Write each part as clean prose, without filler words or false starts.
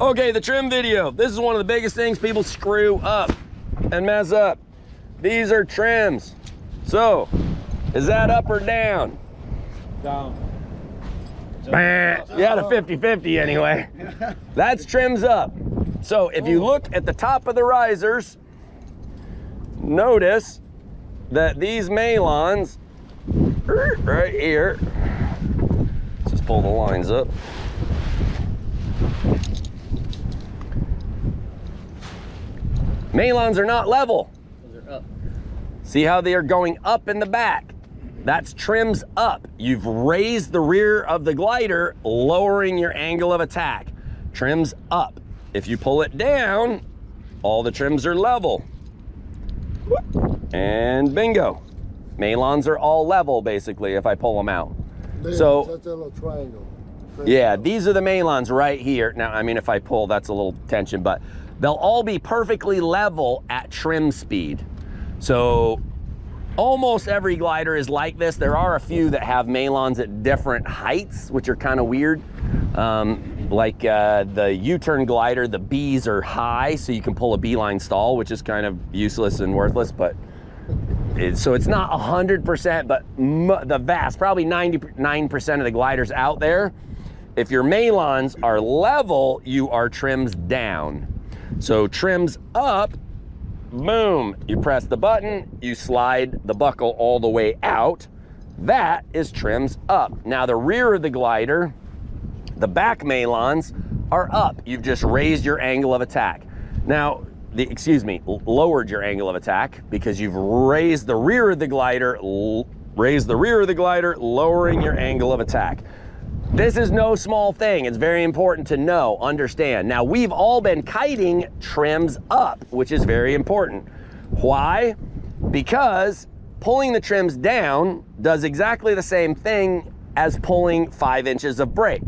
Okay, the trim video. This is one of the biggest things people screw up and mess up. These are trims. So, is that up or down? Down. You had a 50-50 anyway. That's trims up. So if you look at the top of the risers, notice that these mailons right here, let's just pull the lines up. Mailons are not level. Those are up. See how they are going up in the back? That's trims up. You've raised the rear of the glider, lowering your angle of attack. Trims up. If you pull it down, all the trims are level. And bingo. Mailons are all level, basically, if I pull them out. There, so that's a little triangle. Yeah, these are the mailons right here. Now, I mean, if I pull, that's a little tension, but they'll all be perfectly level at trim speed. So almost every glider is like this. There are a few that have mailons at different heights, which are kind of weird. Like the U-turn glider, the B's are high, so you can pull a B-line stall, which is kind of useless and worthless, but so it's not 100%, but the vast, probably 99% of the gliders out there, if your mailons are level, you are trims down. So trims up, boom, you press the button, you slide the buckle all the way out. That is trims up. Now the rear of the glider, the back mailons are up. You've just raised your angle of attack. Now, lowered your angle of attack because you've raised the rear of the glider, lowering your angle of attack. This is no small thing. It's very important to know, understand. Now, we've all been kiting trims up, which is very important. Why? Because pulling the trims down does exactly the same thing as pulling 5 inches of brake.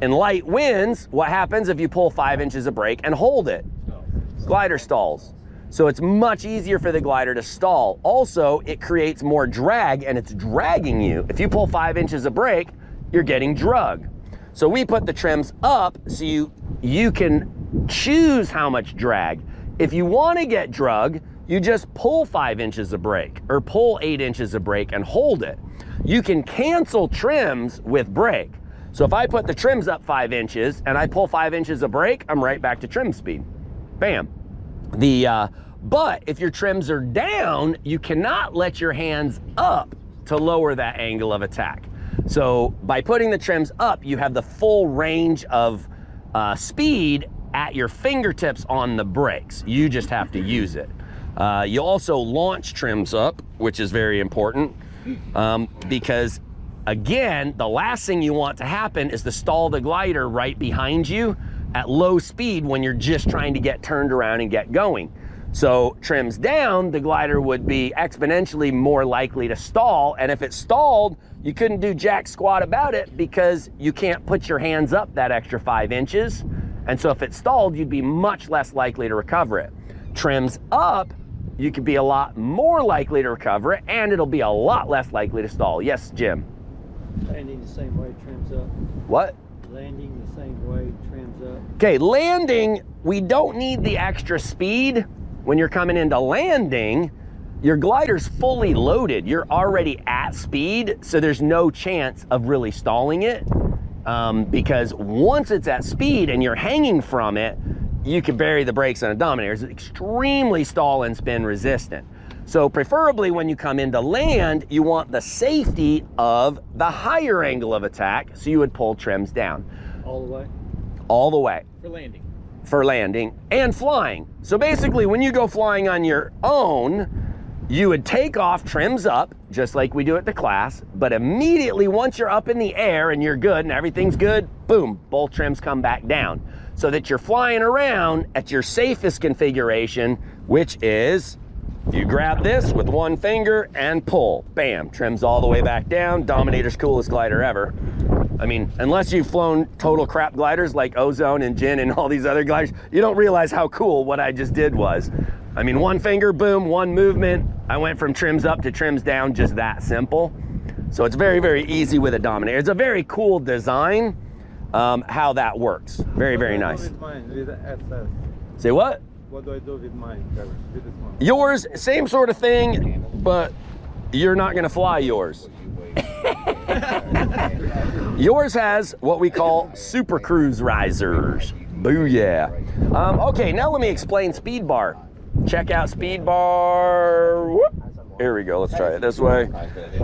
In light winds, what happens if you pull 5 inches of brake and hold it? Glider stalls. So it's much easier for the glider to stall. Also, it creates more drag and it's dragging you. If you pull 5 inches of brake, you're getting drug. So we put the trims up so you can choose how much drag. If you want to get drug, you just pull 5 inches of brake or pull 8 inches of brake and hold it. You can cancel trims with brake. So if I put the trims up 5 inches and I pull 5 inches of brake, I'm right back to trim speed. Bam. But if your trims are down, you cannot let your hands up to lower that angle of attack. So by putting the trims up, you have the full range of speed at your fingertips on the brakes. You just have to use it. You also launch trims up, which is very important because, again, the last thing you want to happen is to stall the glider right behind you at low speed when you're just trying to get turned around and get going. So trims down, the glider would be exponentially more likely to stall, and if it stalled, you couldn't do jack squat about it because you can't put your hands up that extra 5 inches. And so if it stalled, you'd be much less likely to recover it. Trims up, you could be a lot more likely to recover it, and it'll be a lot less likely to stall. Yes, Jim? Landing the same way, trims up. What? Landing the same way, trims up. Okay, landing, we don't need the extra speed. When you're coming into landing, your glider's fully loaded. You're already at speed, so there's no chance of really stalling it because once it's at speed and you're hanging from it, you can bury the brakes on a Dominator. It's extremely stall and spin resistant. So preferably when you come into land, you want the safety of the higher angle of attack, so you would pull trims down. All the way? All the way. For landing. For landing and flying. So basically when you go flying on your own, you would take off trims up, just like we do at the class, but immediately once you're up in the air and you're good and everything's good, boom, both trims come back down so that you're flying around at your safest configuration, which is you grab this with one finger and pull. Bam, trims all the way back down. Dominator's coolest glider ever. I mean, unless you've flown total crap gliders like Ozone and Gin and all these other gliders, you don't realize how cool what I just did was. I mean, one finger, boom, one movement. I went from trims up to trims down, just that simple. So it's very, very easy with a Dominator. It's a very cool design. how that works. Very, very nice. With mine, with SS. Say what? What do I do with mine? With this one. Yours, same sort of thing, but you're not going to fly yours. Yours has what we call Super Cruise risers. Booyah. Okay, now let me explain speed bar. Check out speed bar. Whoop. Here we go, let's try it this way.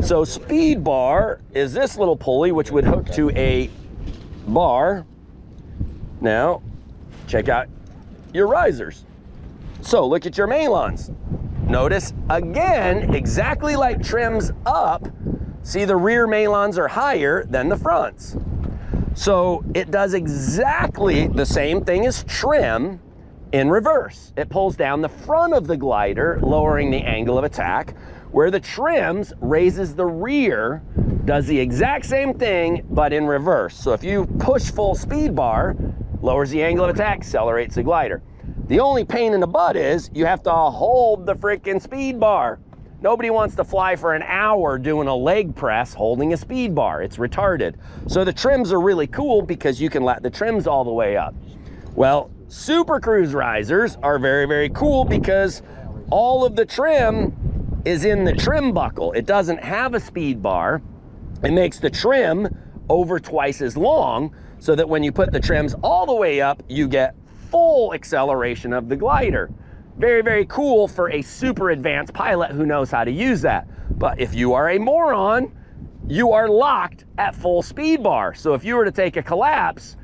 So speed bar is this little pulley which would hook to a bar. Now, check out your risers. So look at your main lines. Notice, again, exactly like trims up, see the rear main lines are higher than the fronts. So it does exactly the same thing as trim in reverse. It pulls down the front of the glider, lowering the angle of attack, where the trims raises the rear, does the exact same thing, but in reverse. So if you push full speed bar, lowers the angle of attack, accelerates the glider. The only pain in the butt is you have to hold the freaking speed bar. Nobody wants to fly for an hour doing a leg press holding a speed bar. It's retarded. So the trims are really cool because you can let the trims all the way up. Well, Super Cruise risers are very, very cool because all of the trim is in the trim buckle. It doesn't have a speed bar. It makes the trim over twice as long so that when you put the trims all the way up, you get full acceleration of the glider. Very, very cool for a super advanced pilot who knows how to use that. But if you are a moron, you are locked at full speed bar. So if you were to take a collapse,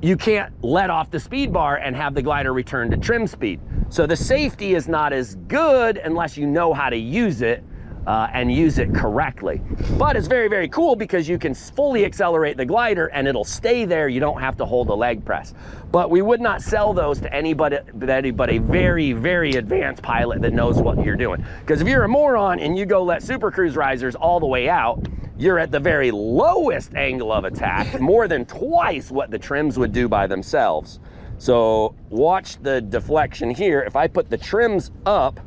you can't let off the speed bar and have the glider return to trim speed. So the safety is not as good unless you know how to use it and use it correctly. But it's very, very cool because you can fully accelerate the glider and it'll stay there. You don't have to hold a leg press. But we would not sell those to anybody very, very advanced pilot that knows what you're doing. Because if you're a moron and you go let Super Cruise risers all the way out, you're at the very lowest angle of attack, more than twice what the trims would do by themselves. So watch the deflection here. If I put the trims up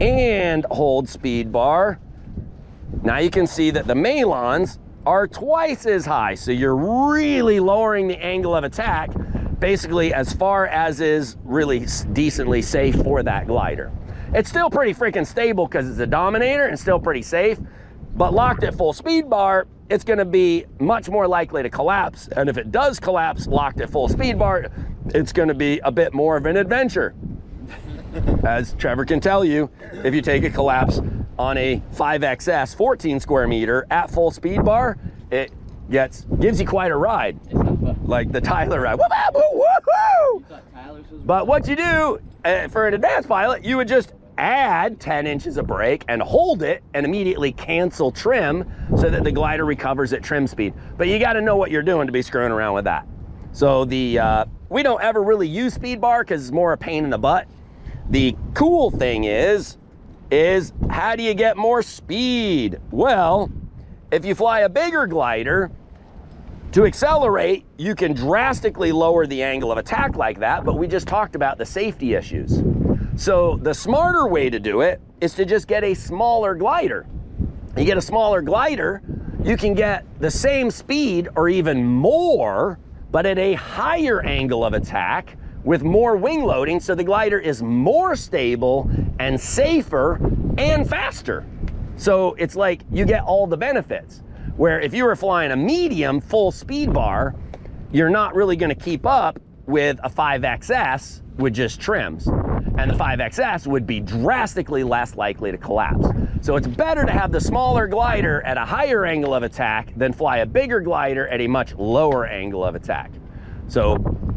and hold speed bar, now you can see that the main lines are twice as high. So you're really lowering the angle of attack, basically as far as is really decently safe for that glider. It's still pretty freaking stable because it's a Dominator and still pretty safe. But locked at full speed bar, it's going to be much more likely to collapse. And if it does collapse locked at full speed bar, it's going to be a bit more of an adventure. As Trevor can tell you, if you take a collapse on a 5XS 14 square meter at full speed bar, it gives you quite a ride. Like the Tyler ride. But what you do for an advanced pilot, you would just add 10 inches of brake and hold it and immediately cancel trim so that the glider recovers at trim speed. But you got to know what you're doing to be screwing around with that. So the we don't ever really use speed bar because it's more a pain in the butt. The cool thing is how do you get more speed? Well, if you fly a bigger glider, to accelerate, you can drastically lower the angle of attack like that, but we just talked about the safety issues. So the smarter way to do it is to just get a smaller glider. You get a smaller glider, you can get the same speed or even more, but at a higher angle of attack with more wing loading, so the glider is more stable and safer and faster. So it's like you get all the benefits. Where if you were flying a medium full speed bar, you're not really going to keep up with a 5XS with just trims. And the 5XS would be drastically less likely to collapse. So it's better to have the smaller glider at a higher angle of attack than fly a bigger glider at a much lower angle of attack. So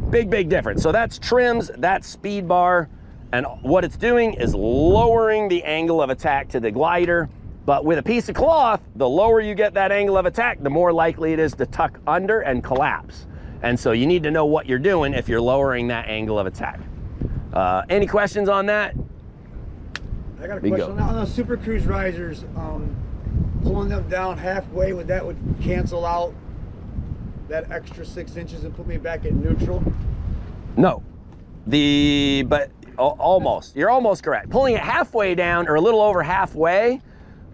big, big difference. So that's trims, that's speed bar. And what it's doing is lowering the angle of attack to the glider. But with a piece of cloth, the lower you get that angle of attack, the more likely it is to tuck under and collapse. And so you need to know what you're doing if you're lowering that angle of attack. Any questions on that? I got a question. On the Super Cruise risers, pulling them down halfway, would cancel out that extra 6 inches and put me back at neutral? No. But almost. You're almost correct. Pulling it halfway down or a little over halfway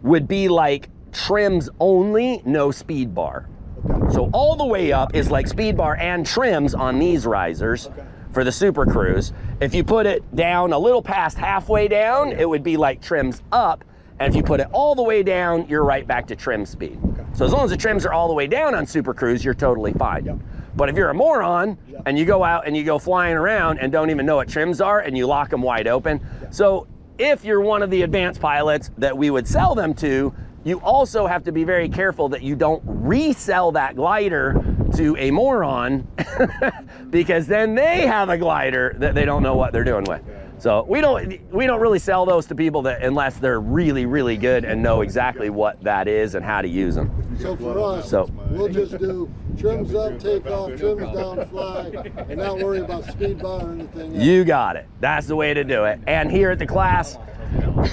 would be like trims only, no speed bar. Okay. So all the way up is like speed bar and trims on these risers for the Super Cruise. If you put it down a little past halfway down, it would be like trims up. And if you put it all the way down, you're right back to trim speed. So as long as the trims are all the way down on Super Cruise, you're totally fine. But if you're a moron and you go out and you go flying around and don't even know what trims are and you lock them wide open. So if you're one of the advanced pilots that we would sell them to, you also have to be very careful that you don't resell that glider to a moron because then they have a glider that they don't know what they're doing with. So we don't really sell those to people that unless they're really, really good and know exactly what that is and how to use them. So for us, we'll just do trims up, take off, trims down, fly, and not worry about speed bar or anything else. You got it. That's the way to do it. And here at the class,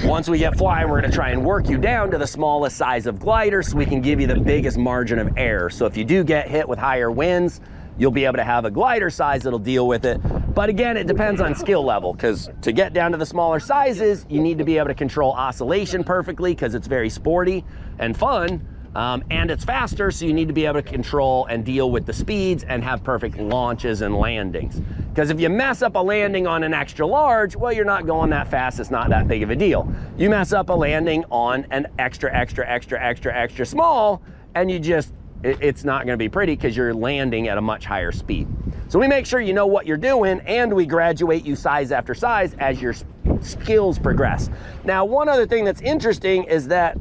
once we get flying, we're gonna try and work you down to the smallest size of glider so we can give you the biggest margin of error. So if you do get hit with higher winds, you'll be able to have a glider size that'll deal with it. But again, it depends on skill level, because to get down to the smaller sizes, you need to be able to control oscillation perfectly because it's very sporty and fun, and it's faster, so you need to be able to control and deal with the speeds and have perfect launches and landings. Because if you mess up a landing on an extra large, well, you're not going that fast, it's not that big of a deal. You mess up a landing on an extra small, and you just, it's not going to be pretty because you're landing at a much higher speed. So we make sure you know what you're doing, and we graduate you size after size as your skills progress. Now, one other thing that's interesting is that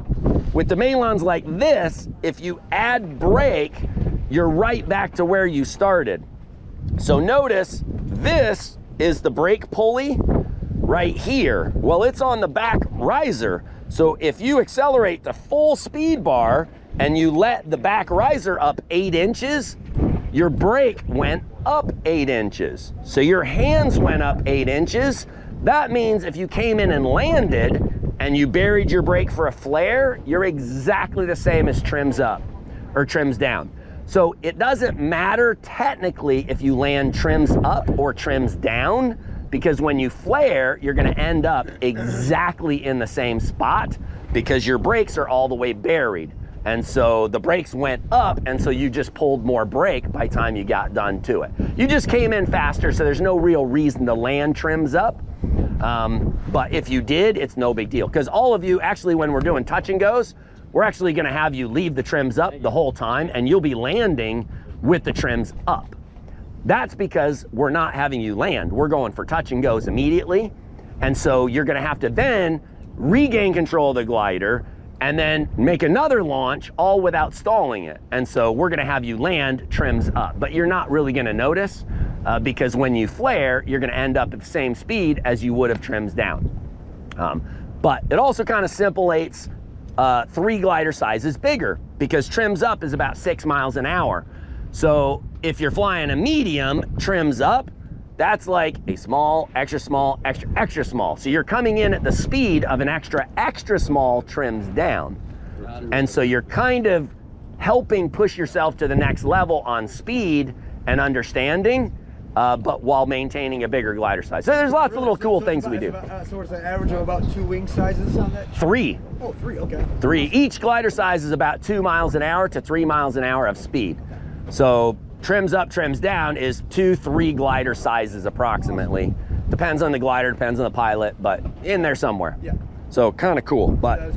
with the Malons like this, if you add brake, you're right back to where you started. So notice this is the brake pulley right here. Well, it's on the back riser. So if you accelerate the full speed bar, and you let the back riser up 8 inches, your brake went up 8 inches. So your hands went up 8 inches. That means if you came in and landed and you buried your brake for a flare, you're exactly the same as trims up or trims down. So it doesn't matter technically if you land trims up or trims down, because when you flare, you're gonna end up exactly in the same spot because your brakes are all the way buried. And so the brakes went up, and so you just pulled more brake by the time you got done to it. You just came in faster, so there's no real reason to land trims up. But if you did, it's no big deal. Because all of you, actually, when we're doing touch and goes, we're actually gonna have you leave the trims up the whole time, and you'll be landing with the trims up. That's because we're not having you land. We're going for touch and goes immediately. And so you're gonna have to then regain control of the glider and then make another launch, all without stalling it. And so we're gonna have you land trims up, but you're not really gonna notice because when you flare, you're gonna end up at the same speed as you would have trims down. But it also kind of simulates 3 glider sizes bigger because trims up is about 6 miles an hour. So if you're flying a medium, trims up, that's like a small, extra small, extra, extra small. So you're coming in at the speed of an extra, extra small trims down. And so you're kind of helping push yourself to the next level on speed and understanding, but while maintaining a bigger glider size. So there's lots of little cool things we do. So it's an average of about 2 wing sizes on that? 3. Oh, 3, okay. 3. Each glider size is about 2 miles an hour to 3 miles an hour of speed. So trims up, trims down is 2-3 glider sizes approximately. Depends on the glider, depends on the pilot, but in there somewhere. Yeah. So kind of cool, but yeah,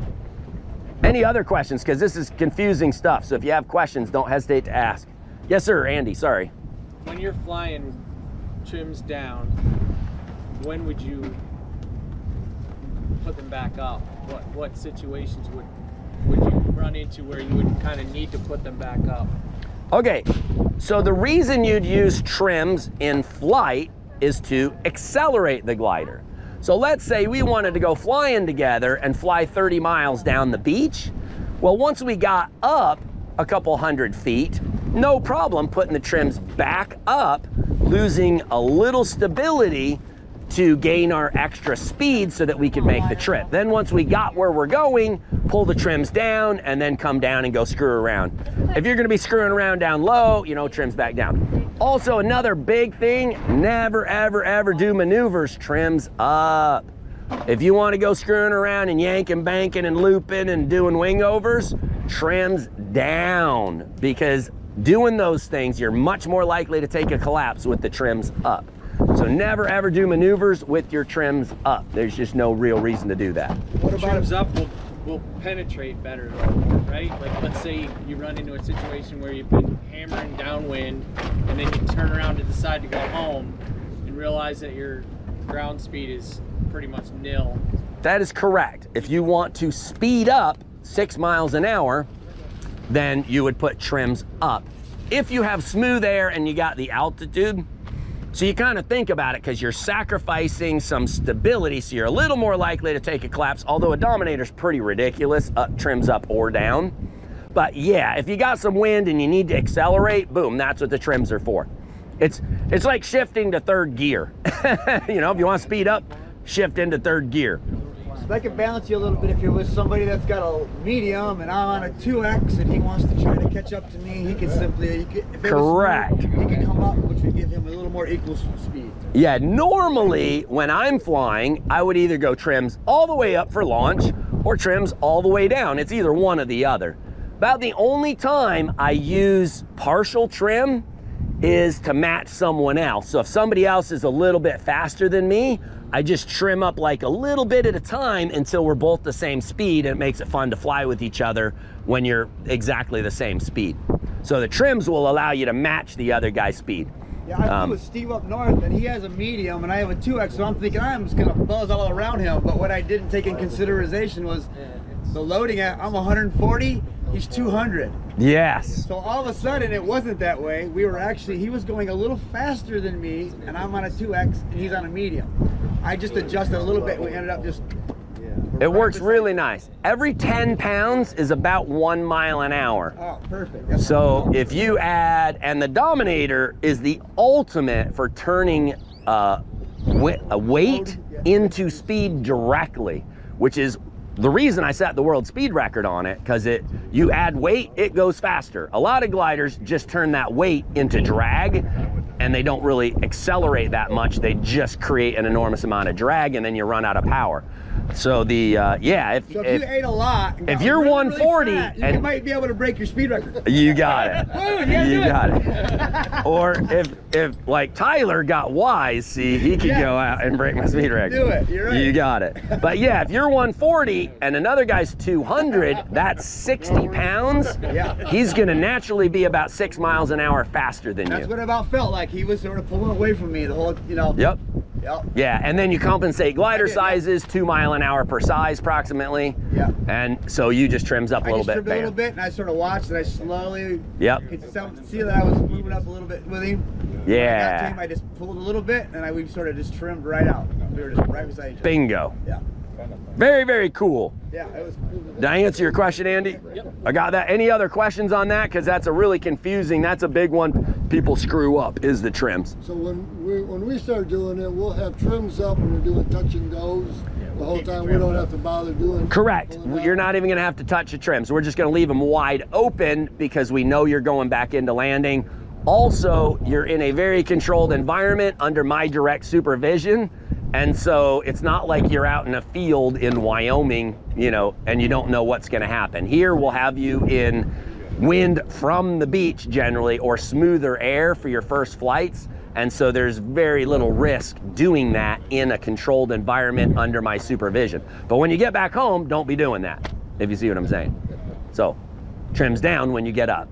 any other questions? Because this is confusing stuff. So if you have questions, don't hesitate to ask. Yes, sir, Andy, sorry. When you're flying trims down, when would you put them back up? What situations would you run into where you would kind of need to put them back up? Okay, so the reason you'd use trims in flight is to accelerate the glider. So let's say we wanted to go flying together and fly 30 miles down the beach. Well, once we got up a couple 100 feet, no problem putting the trims back up, losing a little stability to gain our extra speed so that we could make the trip. Then once we got where we're going, pull the trims down and then come down and go screw around. If you're gonna be screwing around down low, you know, trims back down. Also, another big thing, never, ever, ever do maneuvers trims up. If you wanna go screwing around and yanking, banking and looping and doing wingovers, trims down, because doing those things, you're much more likely to take a collapse with the trims up. So never ever do maneuvers with your trims up. There's just no real reason to do that. What about trims up will penetrate better, right? Like let's say you run into a situation where you've been hammering downwind and then you turn around to decide to go home and realize that your ground speed is pretty much nil. That is correct. If you want to speed up 6 miles an hour, then you would put trims up. If you have smooth air and you got the altitude, so you kind of think about it because you're sacrificing some stability, so you're a little more likely to take a collapse, although a Dominator's pretty ridiculous, trims up or down. But yeah, if you got some wind and you need to accelerate, boom, that's what the trims are for. It's like shifting to third gear. You know, if you want to speed up, shift into third gear. So that can balance you a little bit if you're with somebody that's got a medium and I'm on a 2X and he wants to try to catch up to me, he can simply, if correct. Smooth, he can come up, which would give him a little more equal speed. Yeah, normally when I'm flying, I would either go trims all the way up for launch or trims all the way down. It's either one or the other. About the only time I use partial trim is to match someone else. So if somebody else is a little bit faster than me, I just trim up like a little bit at a time until we're both the same speed, and it makes it fun to fly with each other when you're exactly the same speed. So the trims will allow you to match the other guy's speed. Yeah, I flew with Steve up north and he has a medium and I have a 2X, so I'm thinking I'm just gonna buzz all around him, but what I didn't take in consideration was the loading at, I'm 140, he's 200. Yes. So all of a sudden it wasn't that way. We were actually, he was going a little faster than me and I'm on a 2X and he's on a medium. I just adjusted a little bit. We ended up just... It works really nice. Every 10 pounds is about 1 mile an hour. Oh, perfect. That's so perfect. If you add, and the Dominator is the ultimate for turning weight into speed directly, which is the reason I set the world speed record on it, because you add weight, it goes faster. A lot of gliders just turn that weight into drag, and they don't really accelerate that much. They just create an enormous amount of drag and then you run out of power. So the, yeah. If you ate a lot, if you're really, 140, really fat, you might be able to break your speed record. You got it. You got it. Or if like Tyler got wise, see, he could go out and break my speed record. Do it, you're right. You got it. But yeah, if you're 140 and another guy's 200, that's 60 pounds. Yeah. He's gonna naturally be about 6 miles an hour faster than you. That's what it about felt like. He was sort of pulling away from me the whole, you know. Yep. Yep. Yeah, and then you compensate glider sizes, 2 mile an hour per size approximately. Yeah. And so you just trims up a little bit. I trimmed a little bit and I sort of watched and I slowly could see that I was moving up a little bit with him. Yeah. I just pulled a little bit and we sort of just trimmed right out. We were just right beside each other. Bingo. Yeah. Very, very cool. Yeah, it was cool. Did I answer your question, Andy? Yep. I got that. Any other questions on that? Because that's a really confusing, that's a big one people screw up, is the trims. So when we start doing it, we'll have trims up when we're doing touch and goes the whole time. We don't have to bother doing. Correct. You're not even gonna have to touch the trims. We're just gonna leave them wide open because we know you're going back into landing. Also, you're in a very controlled environment under my direct supervision. And so it's not like you're out in a field in Wyoming, you know, and you don't know what's going to happen. Here we'll have you in wind from the beach generally, or smoother air for your first flights. And so there's very little risk doing that in a controlled environment under my supervision. But when you get back home, don't be doing that, if you see what I'm saying. So trims down when you get up.